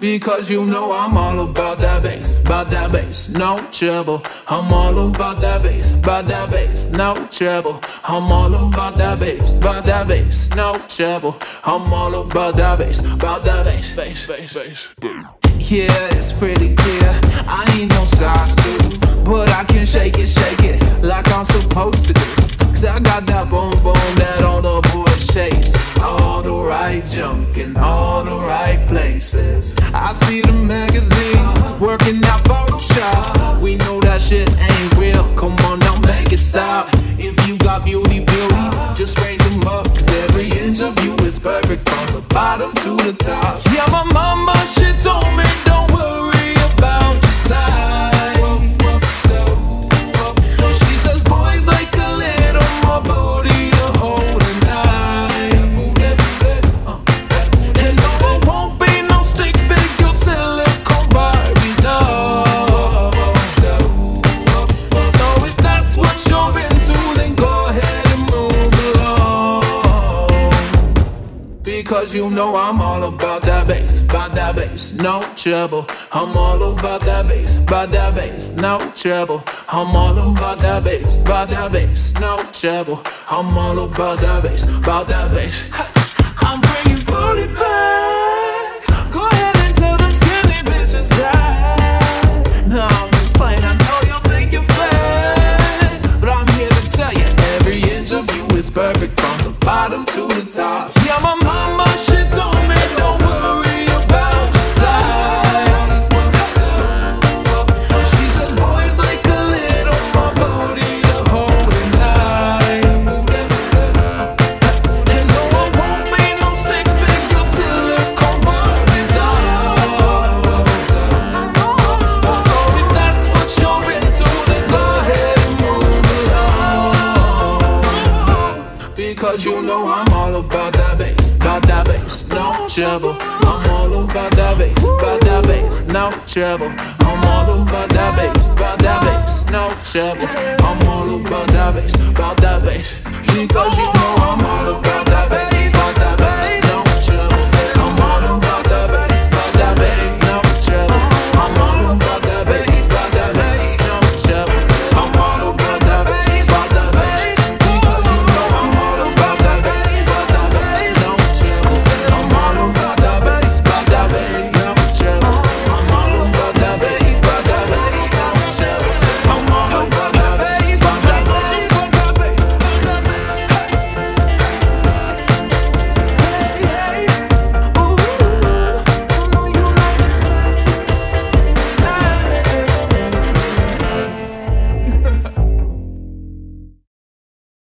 Because you know I'm all about that bass, no trouble. I'm all about that bass, no trouble. I'm all about that bass, no trouble. I'm all about that bass, bass, bass, bass. Yeah, it's pretty clear, I ain't no size 2, but I can shake it, like I'm supposed to do. Cause I got that boom boom that all the boys chase. All the right junk in all the right places. I see the magazine working out Photoshop. We know that shit ain't real, come on now make it stop. If you got beauty, beauty, just raise them up. Cause every inch of you is perfect from the bottom to the top. Yeah, my mama, she told me don't worry about your size. She says boys like a little more booty to hold and die. And no, it won't be no stick figure, silicone Barbie doll. So if that's what you're into, then go ahead and move along. Because you know I'm all about that bass, no trouble. I'm all about that bass, no trouble. I'm all about that bass, no trouble. I'm all about that bass, I'm bringing booty back. Go ahead and tell them skinny bitches that. No, I'm just playing. I know you think you're fat, but I'm here to tell you every inch of you is perfect from the bottom to the top. Yeah, my mama, she told me don't worry about your size. Cause you know I'm all about that bass, no trouble. I'm all about that bass, no trouble. I'm all about that bass, no trouble. I'm all about that bass, because you know I'm all about that bass.